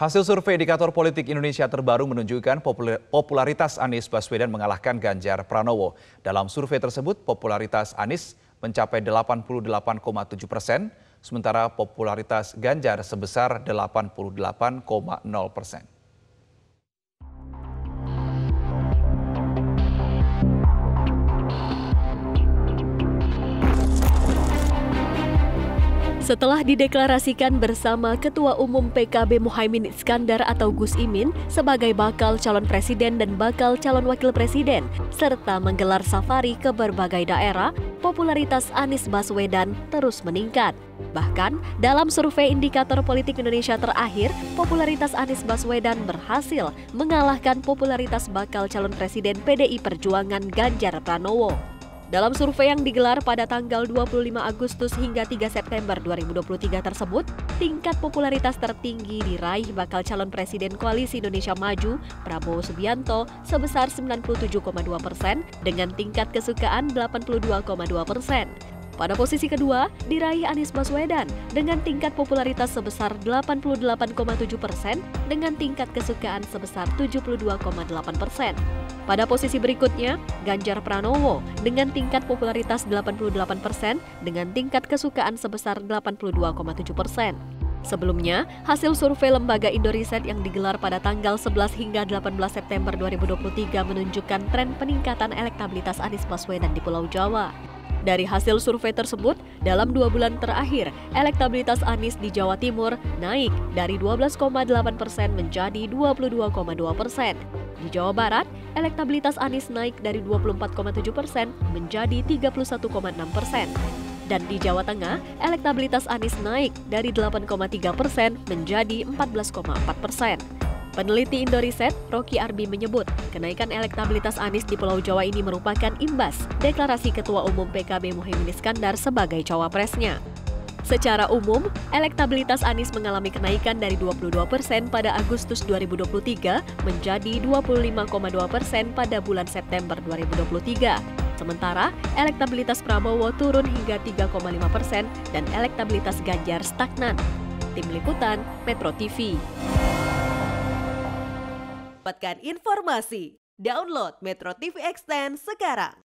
Hasil survei Indikator Politik Indonesia terbaru menunjukkan popularitas Anies Baswedan mengalahkan Ganjar Pranowo. Dalam survei tersebut, popularitas Anies mencapai 88,7%, sementara popularitas Ganjar sebesar 88,0%. Setelah dideklarasikan bersama Ketua Umum PKB Muhaimin Iskandar atau Gus Imin sebagai bakal calon presiden dan bakal calon wakil presiden, serta menggelar safari ke berbagai daerah, popularitas Anies Baswedan terus meningkat. Bahkan, dalam survei Indikator Politik Indonesia terakhir, popularitas Anies Baswedan berhasil mengalahkan popularitas bakal calon presiden PDI Perjuangan Ganjar Pranowo. Dalam survei yang digelar pada tanggal 25 Agustus hingga 3 September 2023 tersebut, tingkat popularitas tertinggi diraih bakal calon presiden Koalisi Indonesia Maju, Prabowo Subianto, sebesar 97,2% dengan tingkat kesukaan 82,2%. Pada posisi kedua, diraih Anies Baswedan dengan tingkat popularitas sebesar 88,7% dengan tingkat kesukaan sebesar 72,8%. Pada posisi berikutnya, Ganjar Pranowo dengan tingkat popularitas 88% dengan tingkat kesukaan sebesar 82,7%. Sebelumnya, hasil survei lembaga Indo Riset yang digelar pada tanggal 11 hingga 18 September 2023 menunjukkan tren peningkatan elektabilitas Anies Baswedan di Pulau Jawa. Dari hasil survei tersebut, dalam 2 bulan terakhir, elektabilitas Anies di Jawa Timur naik dari 12,8% menjadi 22,2%. Di Jawa Barat, elektabilitas Anies naik dari 24,7% menjadi 31,6%. Dan di Jawa Tengah, elektabilitas Anies naik dari 8,3% menjadi 14,4%. Peneliti Indo Riset, Rocky Arbi menyebut, kenaikan elektabilitas Anies di Pulau Jawa ini merupakan imbas deklarasi Ketua Umum PKB Muhaimin Iskandar sebagai cawapresnya. Secara umum, elektabilitas Anies mengalami kenaikan dari 22% pada Agustus 2023 menjadi 25,2% pada bulan September 2023. Sementara, elektabilitas Prabowo turun hingga 3,5% dan elektabilitas Ganjar stagnan. Tim Liputan, Metro TV. Dapatkan informasi, download Metro TV Extend sekarang.